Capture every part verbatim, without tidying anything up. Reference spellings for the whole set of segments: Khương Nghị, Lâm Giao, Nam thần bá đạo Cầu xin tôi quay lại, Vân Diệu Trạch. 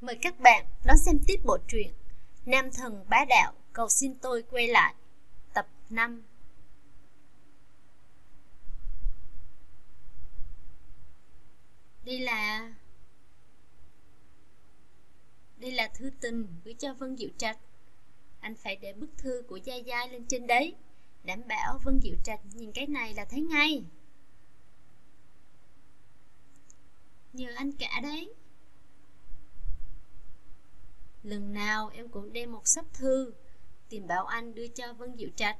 Mời các bạn đón xem tiếp bộ truyện Nam thần bá đạo Cầu xin tôi quay lại tập năm. Đây là Đây là thư tình gửi cho Vân Diệu Trạch. Anh phải để bức thư của Gia Gia lên trên đấy, đảm bảo Vân Diệu Trạch nhìn cái này là thấy ngay. Nhờ anh cả đấy. Lần nào em cũng đem một sấp thư tìm bảo anh đưa cho Vân Diệu Trạch.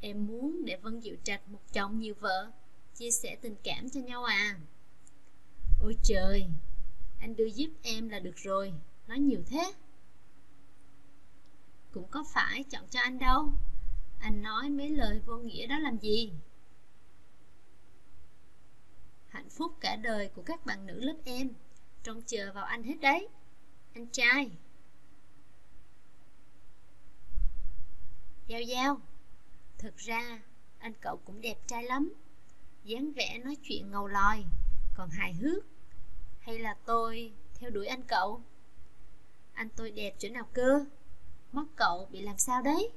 Em muốn để Vân Diệu Trạch một chồng nhiều vợ, chia sẻ tình cảm cho nhau à? Ôi trời, anh đưa giúp em là được rồi, nói nhiều thế. Cũng có phải chọn cho anh đâu, anh nói mấy lời vô nghĩa đó làm gì. Hạnh phúc cả đời của các bạn nữ lớp em trông chờ vào anh hết đấy, anh trai. Giao Giao, thực ra anh cậu cũng đẹp trai lắm, dáng vẻ nói chuyện ngầu lòi, còn hài hước. Hay là tôi theo đuổi anh cậu? Anh tôi đẹp chỗ nào cơ? Mắt cậu bị làm sao đấy?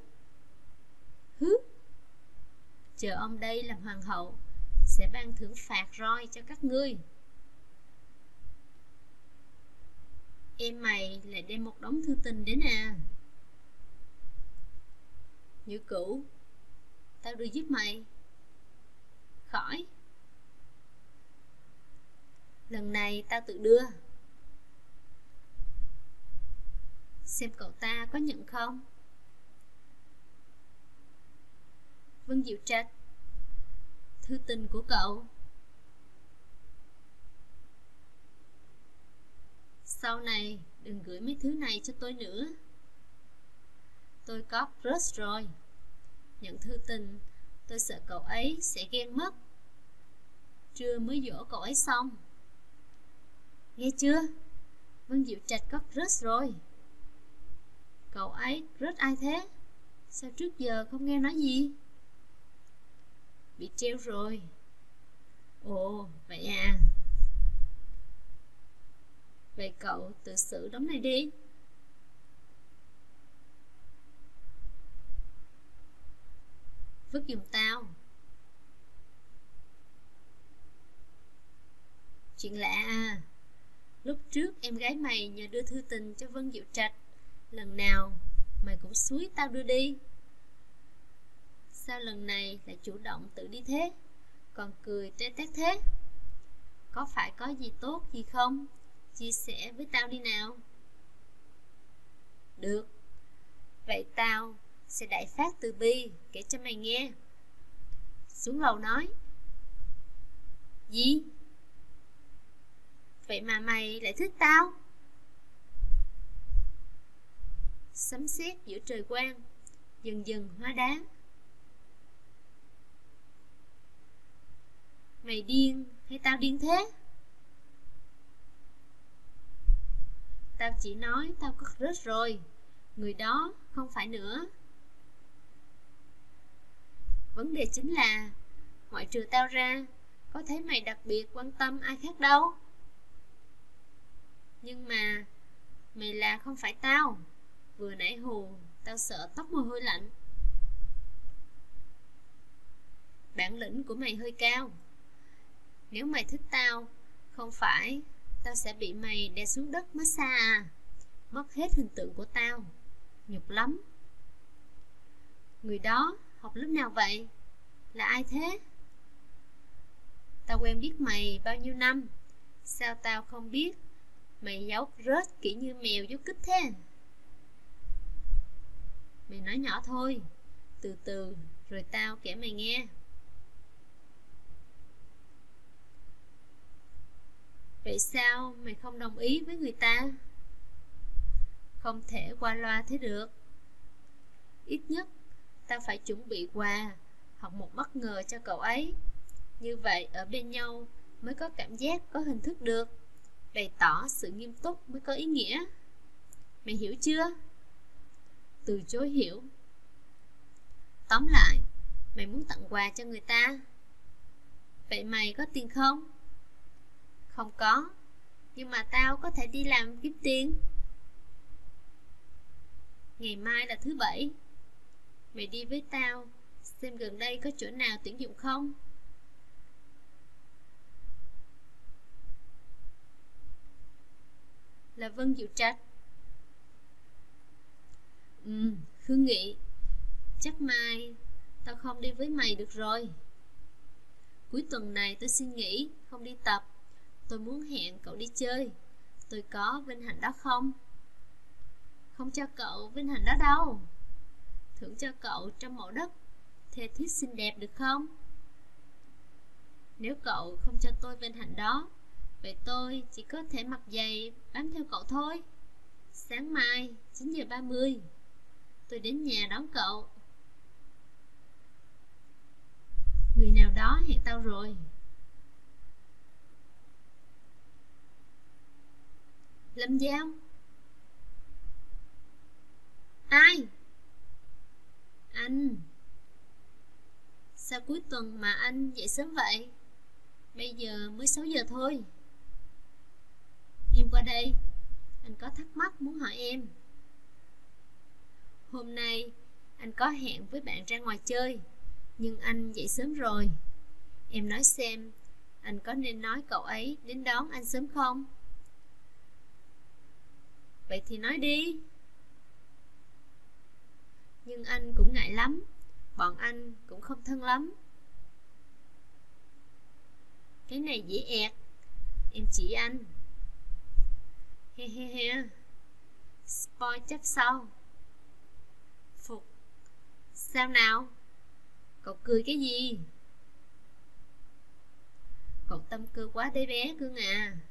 Hứ, chờ ông đây làm hoàng hậu sẽ ban thưởng phạt roi cho các ngươi. Em mày lại đem một đống thư tình đến à? Như cũ, tao đưa giúp mày. Khỏi, lần này tao tự đưa. Xem cậu ta có nhận không. Vân Diệu Trạch, thư tình của cậu. Sau này đừng gửi mấy thứ này cho tôi nữa, tôi có crush rồi. Nhận thư tình tôi sợ cậu ấy sẽ ghen mất. Trưa mới dỗ cậu ấy xong. Nghe chưa, Vân Diệu Trạch có crush rồi. Cậu ấy crush ai thế? Sao trước giờ không nghe nói gì? Bị treo rồi. Ồ vậy à. Vậy cậu tự xử đống này đi. Vứt giùm tao. Chuyện lạ à. Lúc trước em gái mày nhờ đưa thư tình cho Vân Diệu Trạch, lần nào mày cũng xúi tao đưa đi. Sao lần này lại chủ động tự đi thế? Còn cười té tét thế. Có phải có gì tốt gì không? Chia sẻ với tao đi nào. Được, vậy tao sẽ đại phát từ bi kể cho mày nghe. Xuống lầu nói. Gì? Vậy mà mày lại thích tao? Sấm sét giữa trời quang, dần dần hóa đá. Mày điên hay tao điên thế? Tao chỉ nói tao có crush rồi, người đó không phải nữa. Vấn đề chính là ngoại trừ tao ra, có thấy mày đặc biệt quan tâm ai khác đâu. Nhưng mà mày là không phải tao. Vừa nãy hù tao sợ tóc mồ hôi lạnh. Bản lĩnh của mày hơi cao. Nếu mày thích tao, không phải tao sẽ bị mày đè xuống đất massage à? Mất hết hình tượng của tao, nhục lắm. Người đó học lớp nào vậy? Là ai thế? Tao quen biết mày bao nhiêu năm, sao tao không biết? Mày giấu rớt kỹ như mèo giấu kích thế. Mày nói nhỏ thôi, từ từ rồi tao kể mày nghe. Vậy sao mày không đồng ý với người ta? Không thể qua loa thế được. Ít nhất tao phải chuẩn bị quà hoặc một bất ngờ cho cậu ấy. Như vậy ở bên nhau mới có cảm giác có hình thức được, bày tỏ sự nghiêm túc mới có ý nghĩa. Mày hiểu chưa? Từ chối hiểu. Tóm lại, mày muốn tặng quà cho người ta. Vậy mày có tiền không? Không có. nhưng mà tao có thể đi làm kiếm tiền. Ngày mai là thứ bảy, mày đi với tao xem gần đây có chỗ nào tuyển dụng không. Là Vân Diệu Trạch. Ừ, Khương Nghị, chắc mai tao không đi với mày được rồi. Cuối tuần này tôi xin nghỉ, không đi tập. Tôi muốn hẹn cậu đi chơi. Tôi có vinh hạnh đó không? Không cho cậu vinh hạnh đó đâu. Thưởng cho cậu trăm mẫu đất thê thiết xinh đẹp được không? Nếu cậu không cho tôi vinh hạnh đó, vậy tôi chỉ có thể mặc giày bám theo cậu thôi. Sáng mai chín giờ ba mươi tôi đến nhà đón cậu. Người nào đó hẹn tao rồi. Lâm Giao. Ai? Anh. Sao cuối tuần mà anh dậy sớm vậy? Bây giờ mới sáu giờ thôi. Em qua đây, anh có thắc mắc muốn hỏi em. Hôm nay anh có hẹn với bạn ra ngoài chơi, nhưng anh dậy sớm rồi. Em nói xem, anh có nên nói cậu ấy đến đón anh sớm không? Vậy thì nói đi. Nhưng anh cũng ngại lắm, bọn anh cũng không thân lắm. Cái này dễ ẹt, em chỉ anh. He he he. Spoil chấp sau. Phục. Sao nào? Cậu cười cái gì? Cậu tâm cơ quá đấy bé cưng à.